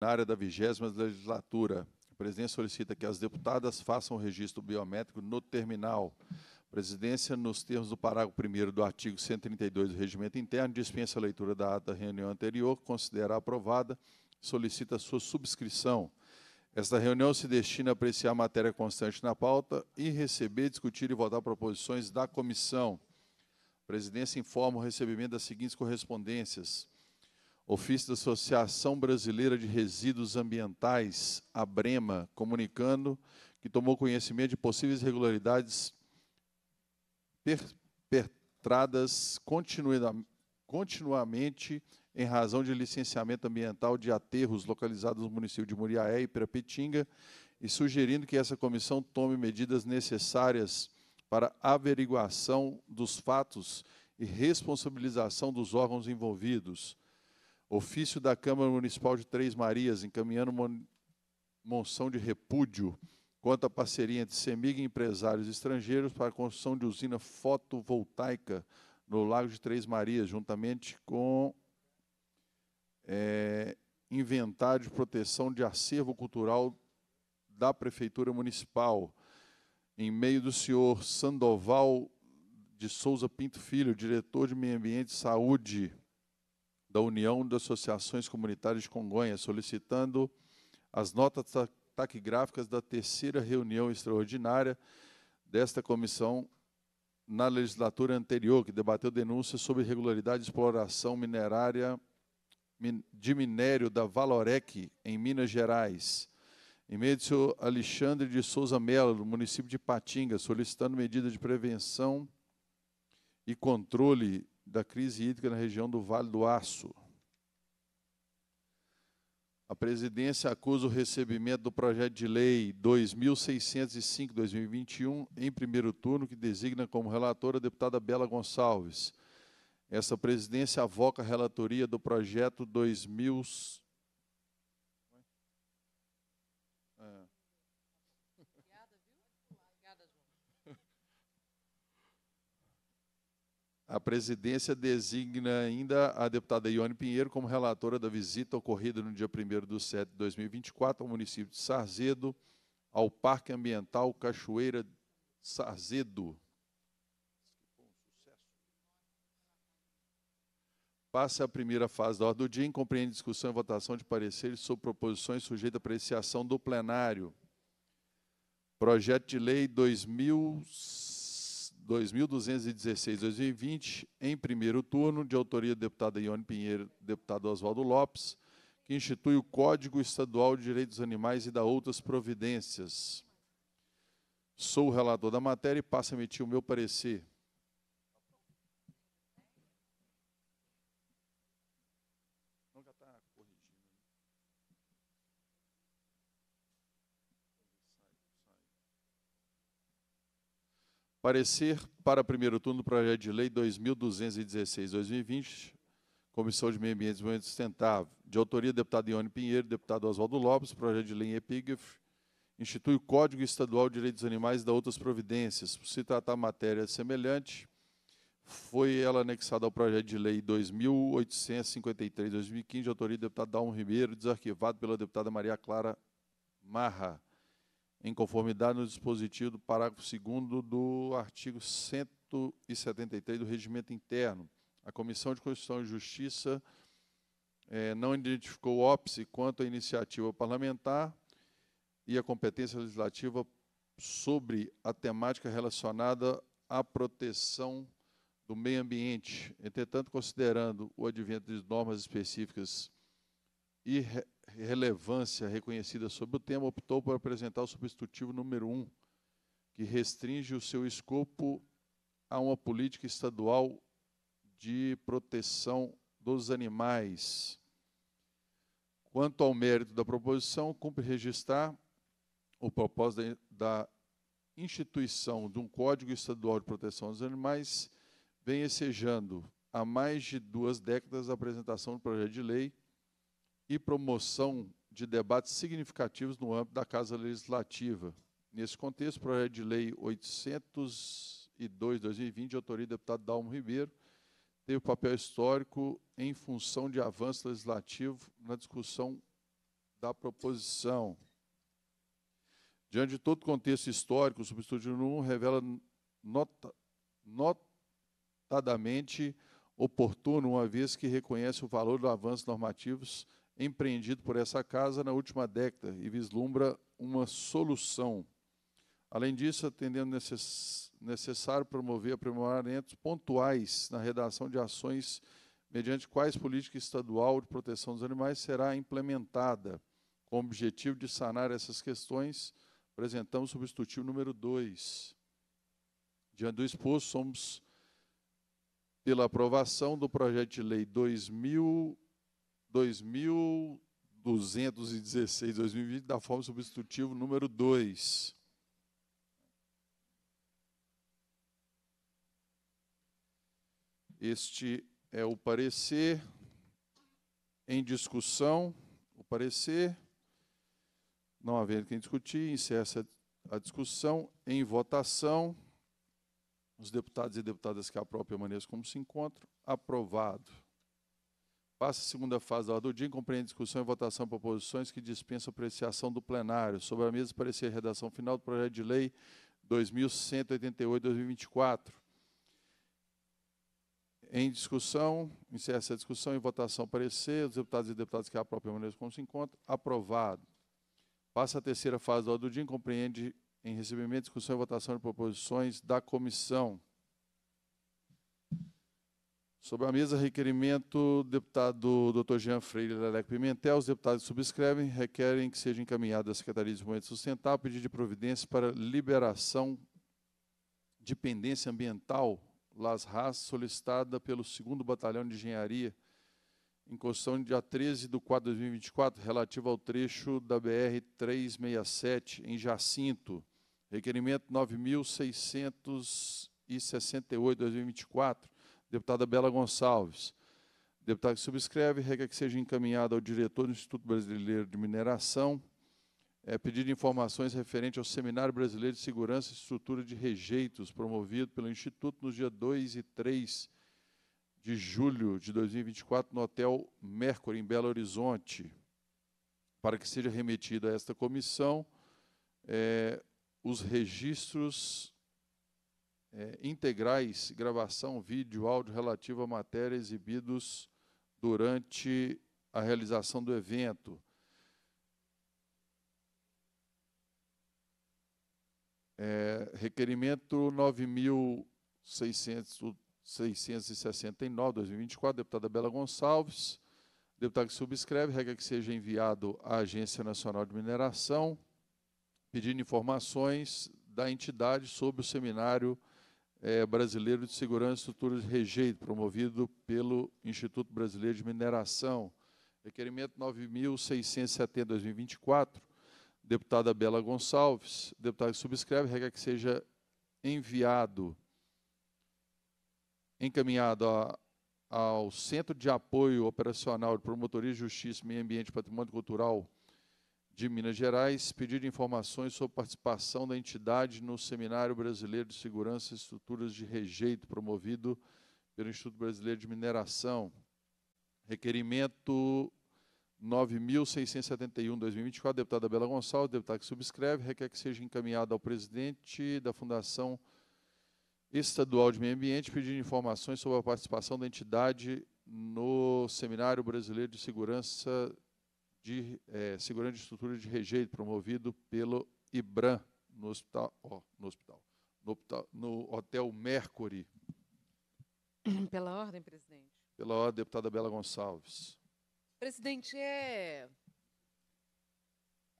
Na área da 20ª legislatura, a presidência solicita que as deputadas façam o registro biométrico no terminal. A presidência, nos termos do parágrafo 1º do artigo 132 do Regimento Interno, dispensa a leitura da ata da reunião anterior, considera aprovada, solicita sua subscrição. Esta reunião se destina a apreciar a matéria constante na pauta e receber, discutir e votar proposições da comissão. A presidência informa o recebimento das seguintes correspondências. Ofício da Associação Brasileira de Resíduos Ambientais, Abrema, comunicando que tomou conhecimento de possíveis irregularidades perpetradas continuamente em razão de licenciamento ambiental de aterros localizados no município de Muriaé e Pirapitinga, e sugerindo que essa comissão tome medidas necessárias para averiguação dos fatos e responsabilização dos órgãos envolvidos. Ofício da Câmara Municipal de Três Marias, encaminhando uma moção de repúdio quanto à parceria entre CEMIG e empresários estrangeiros para a construção de usina fotovoltaica no Lago de Três Marias, juntamente com inventário de proteção de acervo cultural da Prefeitura Municipal, em meio do senhor Sandoval de Souza Pinto Filho, diretor de Meio Ambiente e Saúde da União das Associações Comunitárias de Congonhas, solicitando as notas taquigráficas da 3ª reunião extraordinária desta comissão na legislatura anterior, que debateu denúncias sobre irregularidade de exploração minerária de minério da Valorec, em Minas Gerais. Em meio do senhor Alexandre de Souza Mello, no município de Ipatinga, solicitando medidas de prevenção e controle da crise hídrica na região do Vale do Aço. A presidência acusa o recebimento do projeto de lei 2605/2021, em primeiro turno, que designa como relatora a deputada Bella Gonçalves. Essa presidência avoca a relatoria do projeto 2000. A presidência designa ainda a deputada Ione Pinheiro como relatora da visita ocorrida no dia 1º de setembro de 2024 ao município de Sarzedo, ao Parque Ambiental Cachoeira Sarzedo. Passa a primeira fase da ordem do dia, e compreende discussão e votação de pareceres sobre proposições sujeitas à apreciação do plenário. Projeto de lei 2216/2020, em primeiro turno, de autoria da deputada Ione Pinheiro e deputado Oswaldo Lopes, que institui o Código Estadual de Direitos dos Animais e dá outras providências. Sou o relator da matéria e passo a emitir o meu parecer. Parecer para primeiro turno do projeto de lei 2216/2020, Comissão de Meio Ambiente e Desenvolvimento Sustentável, de autoria da deputada Ione Pinheiro e deputado Oswaldo Lopes, projeto de lei em epígrafe, institui o Código Estadual de Direitos dos Animais e dá outras providências. Por se tratar matéria semelhante, foi ela anexada ao projeto de lei 2853/2015, de autoria do deputado Dalmo Ribeiro, desarquivado pela deputada Maria Clara Marra, em conformidade no dispositivo do parágrafo 2º do artigo 173 do Regimento Interno. A Comissão de Constituição e Justiça não identificou óbice quanto à iniciativa parlamentar e à competência legislativa sobre a temática relacionada à proteção do meio ambiente. Entretanto, considerando o advento de normas específicas e relevância reconhecida sobre o tema, optou por apresentar o substitutivo número 1, que restringe o seu escopo a uma política estadual de proteção dos animais. Quanto ao mérito da proposição, cumpre registrar o propósito da instituição de um Código Estadual de Proteção dos Animais, vem ensejando há mais de 2 décadas a apresentação do projeto de lei e promoção de debates significativos no âmbito da Casa Legislativa. Nesse contexto, o projeto de lei 802/2020, de autoria do deputado Dalmo Ribeiro, teve papel histórico em função de avanço legislativo na discussão da proposição. Diante de todo o contexto histórico, o substituto número 1 revela notadamente oportuno, uma vez que reconhece o valor do avanço normativos empreendido por essa casa na última década e vislumbra uma solução. Além disso, atendendo necessário promover aprimoramentos pontuais na redação de ações mediante quais política estadual de proteção dos animais será implementada. Com o objetivo de sanar essas questões, apresentamos o substitutivo número 2. Diante do exposto, somos pela aprovação do projeto de lei 2216/2020, da forma substitutivo número 2. Este é o parecer em discussão. O parecer, não havendo quem discutir, encerra-se a discussão. Em votação, os deputados e deputadas que aprovam permaneçam como se encontram. Aprovado. Passa a segunda fase da ordem do dia, compreende discussão e votação de proposições que dispensam apreciação do plenário. Sobre a mesa, parecer a redação final do projeto de lei 2188/2024. Em discussão, encerra-se a discussão, em votação, parecer, os deputados e deputadas que aprovam permaneçam como se encontram, aprovado. Passa a terceira fase da ordem do dia, compreende em recebimento, discussão e votação de proposições da comissão. Sobre a mesa, requerimento do deputado Dr. Jean Freire Leleco Pimentel, os deputados que subscrevem, requerem que seja encaminhado à Secretaria de Desenvolvimento Sustentável, pedido de providência para liberação de pendência ambiental Las Ras, solicitada pelo 2º Batalhão de Engenharia, em construção dia 13/04/2024, relativo ao trecho da BR-367, em Jacinto. Requerimento 9.668/2024, deputada Bella Gonçalves. Deputado que subscreve, requer que seja encaminhado ao diretor do Instituto Brasileiro de Mineração, pedido informações referente ao Seminário Brasileiro de Segurança e Estrutura de Rejeitos, promovido pelo Instituto nos dias 2 e 3 de julho de 2024, no Hotel Mercury, em Belo Horizonte, para que seja remetido a esta comissão os registros integrais, gravação, vídeo, áudio, relativo à matéria exibidos durante a realização do evento. Requerimento 9.669/2024, deputada Bella Gonçalves. Deputado que subscreve, requer que seja enviado à Agência Nacional de Mineração, pedindo informações da entidade sobre o Seminário Brasileiro de Segurança e Estrutura de Rejeito, promovido pelo Instituto Brasileiro de Mineração. Requerimento 9.670/2024. Deputada Bella Gonçalves, deputado que subscreve, requer que seja encaminhado ao Centro de Apoio Operacional de Promotoria de Justiça, Meio Ambiente e Patrimônio Cultural de Minas Gerais, pedido de informações sobre participação da entidade no Seminário Brasileiro de Segurança e Estruturas de Rejeito, promovido pelo Instituto Brasileiro de Mineração. Requerimento 9.671/2024, deputada Bella Gonçalves, deputada que subscreve, requer que seja encaminhado ao presidente da Fundação Estadual de Meio Ambiente, pedindo informações sobre a participação da entidade no Seminário Brasileiro de Segurança de Estrutura de Rejeito, promovido pelo Ibram, no Hotel Mercury. Pela ordem, presidente. Pela ordem, deputada Bella Gonçalves. Presidente, é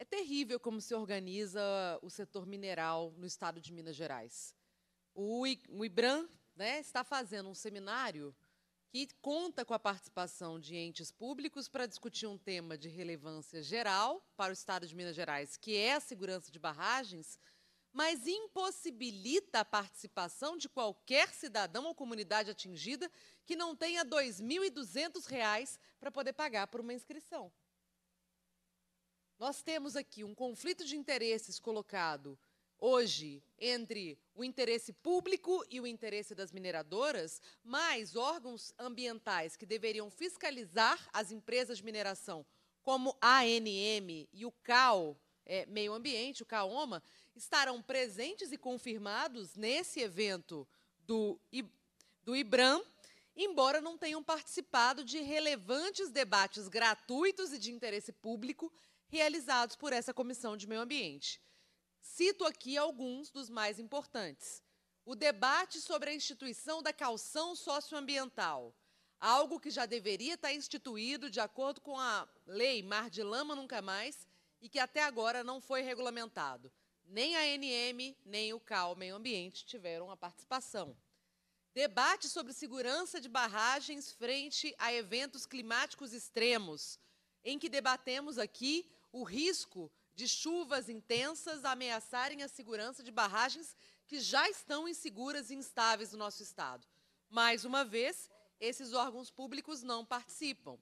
terrível como se organiza o setor mineral no estado de Minas Gerais. O IBRAM, né, está fazendo um seminário que conta com a participação de entes públicos para discutir um tema de relevância geral para o estado de Minas Gerais, que é a segurança de barragens, mas impossibilita a participação de qualquer cidadão ou comunidade atingida que não tenha R$ 2.200 para poder pagar por uma inscrição. Nós temos aqui um conflito de interesses colocado hoje entre o interesse público e o interesse das mineradoras, mas órgãos ambientais que deveriam fiscalizar as empresas de mineração como a ANM e o Meio Ambiente, o CAOMA, estarão presentes e confirmados nesse evento do Ibram, embora não tenham participado de relevantes debates gratuitos e de interesse público realizados por essa Comissão de Meio Ambiente. Cito aqui alguns dos mais importantes. O debate sobre a instituição da calção socioambiental, algo que já deveria estar instituído de acordo com a lei Mar de Lama Nunca Mais e que até agora não foi regulamentado. Nem a ANM, nem o CAO Meio Ambiente tiveram a participação. Debate sobre segurança de barragens frente a eventos climáticos extremos, em que debatemos aqui o risco de chuvas intensas ameaçarem a segurança de barragens que já estão inseguras e instáveis no nosso estado. Mais uma vez, esses órgãos públicos não participam.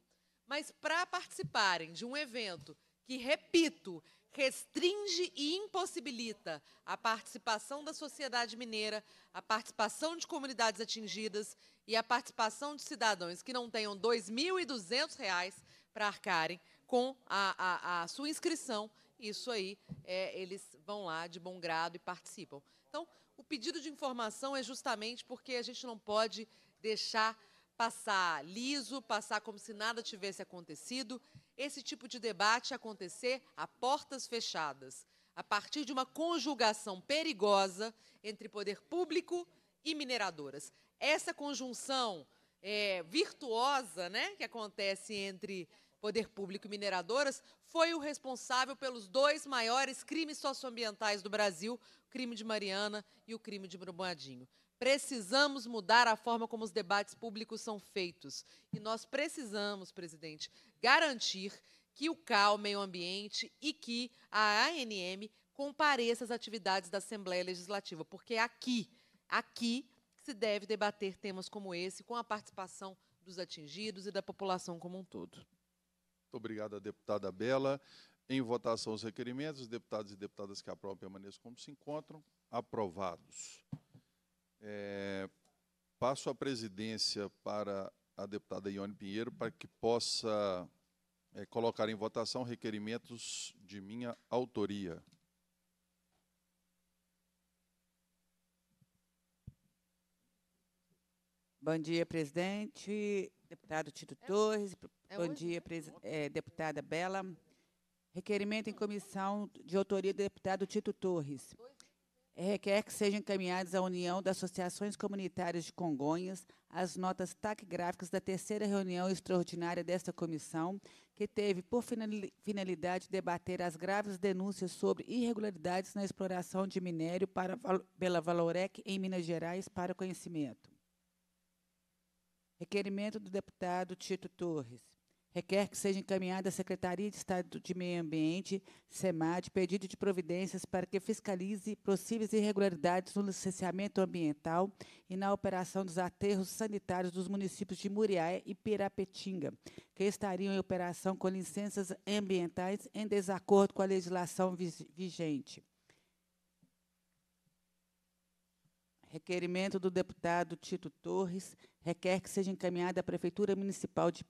Mas para participarem de um evento que, repito, restringe e impossibilita a participação da sociedade mineira, a participação de comunidades atingidas e a participação de cidadãos que não tenham R$ 2.200 para arcarem com a sua inscrição, isso aí, eles vão lá de bom grado e participam. Então, o pedido de informação é justamente porque a gente não pode deixar passar liso, passar como se nada tivesse acontecido, esse tipo de debate acontecer a portas fechadas, a partir de uma conjugação perigosa entre poder público e mineradoras. Essa conjunção virtuosa, né, que acontece entre poder público e mineradoras, foi o responsável pelos dois maiores crimes socioambientais do Brasil, o crime de Mariana e o crime de Brumadinho. Precisamos mudar a forma como os debates públicos são feitos. E nós precisamos, presidente, garantir que o CAO Meio Ambiente e que a ANM compareçam às atividades da Assembleia Legislativa, porque é aqui se deve debater temas como esse, com a participação dos atingidos e da população como um todo. Muito obrigado, deputada Bella. Em votação os requerimentos, os deputados e deputadas que aprovam permaneçam como se encontram. Aprovados. Passo a presidência para a deputada Ione Pinheiro para que possa colocar em votação requerimentos de minha autoria. Bom dia, presidente, deputado Tito Torres, bom dia, deputada Bella. Requerimento em comissão de autoria do deputado Tito Torres. Requer que sejam encaminhados à União das Associações Comunitárias de Congonhas as notas taquigráficas da terceira reunião extraordinária desta comissão, que teve por finalidade debater as graves denúncias sobre irregularidades na exploração de minério pela Valorec em Minas Gerais para conhecimento. Requerimento do deputado Tito Torres. Requer que seja encaminhada à Secretaria de Estado de Meio Ambiente, SEMAD, pedido de providências para que fiscalize possíveis irregularidades no licenciamento ambiental e na operação dos aterros sanitários dos municípios de Muriaé e Pirapetinga, que estariam em operação com licenças ambientais em desacordo com a legislação vigente. Requerimento do deputado Tito Torres. Requer que seja encaminhada à Prefeitura Municipal de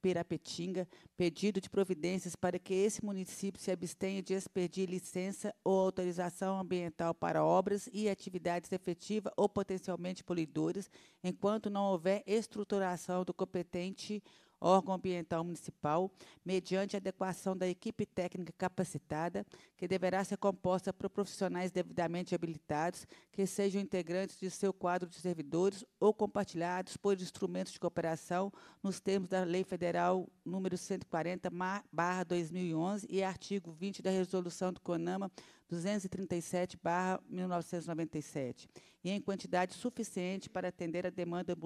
Pirapetinga, pedido de providências para que esse município se abstenha de expedir licença ou autorização ambiental para obras e atividades efetivas ou potencialmente poluidoras, enquanto não houver estruturação do competente órgão ambiental municipal, mediante adequação da equipe técnica capacitada, que deverá ser composta por profissionais devidamente habilitados, que sejam integrantes de seu quadro de servidores ou compartilhados por instrumentos de cooperação nos termos da Lei Federal número 140/2011 e artigo 20 da Resolução do CONAMA 237/1997, e em quantidade suficiente para atender a demanda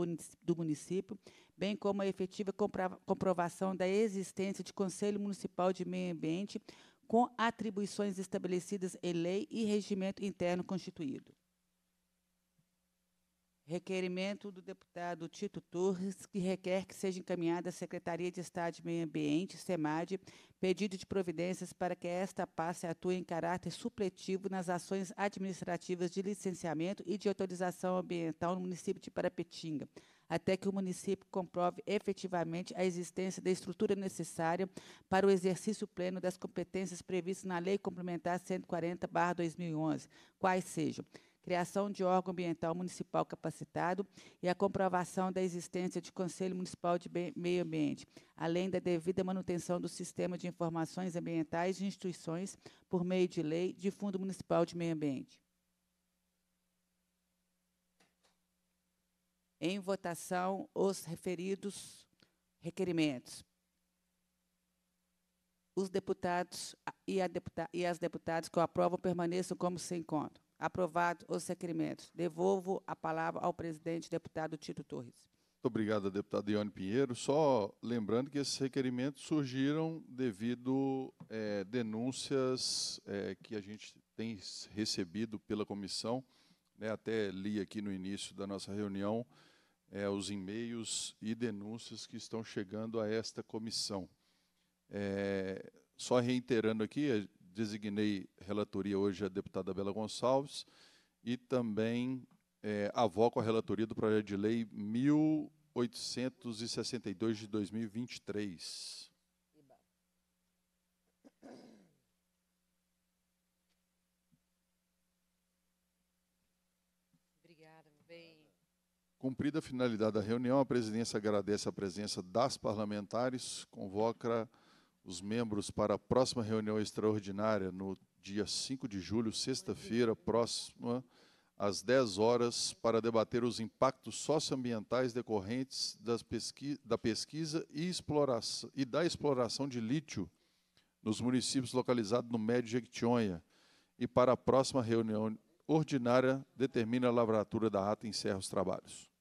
do município, bem como a efetiva comprovação da existência de Conselho Municipal de Meio Ambiente com atribuições estabelecidas em lei e regimento interno constituído. Requerimento do deputado Tito Torres, que requer que seja encaminhada à Secretaria de Estado de Meio Ambiente, SEMAD, pedido de providências para que esta pasta atue em caráter supletivo nas ações administrativas de licenciamento e de autorização ambiental no município de Pirapetinga, até que o município comprove efetivamente a existência da estrutura necessária para o exercício pleno das competências previstas na Lei Complementar 140/2011, quais sejam: criação de órgão ambiental municipal capacitado e a comprovação da existência de Conselho Municipal de Meio Ambiente, além da devida manutenção do sistema de informações ambientais de instituições por meio de lei de Fundo Municipal de Meio Ambiente. Em votação, os referidos requerimentos. Os deputados e as deputadas que o aprovam permaneçam como se encontram. Aprovados os requerimentos. Devolvo a palavra ao presidente, deputado Tito Torres. Muito obrigado, deputada Ione Pinheiro. Só lembrando que esses requerimentos surgiram devido denúncias que a gente tem recebido pela comissão, né, até li aqui no início da nossa reunião os e-mails e denúncias que estão chegando a esta comissão. Só reiterando aqui, designei relatoria hoje a deputada Bella Gonçalves e também avoco a relatoria do projeto de lei 1862 de 2023. Obrigada, meu bem. Cumprida a finalidade da reunião, a presidência agradece a presença das parlamentares, convoca os membros para a próxima reunião extraordinária, no dia 5 de julho, sexta-feira próxima, às 10 horas, para debater os impactos socioambientais decorrentes da pesquisa e da exploração de lítio nos municípios localizados no Médio Jequitinhonha. E para a próxima reunião ordinária, determina a lavratura da ata e encerra os trabalhos.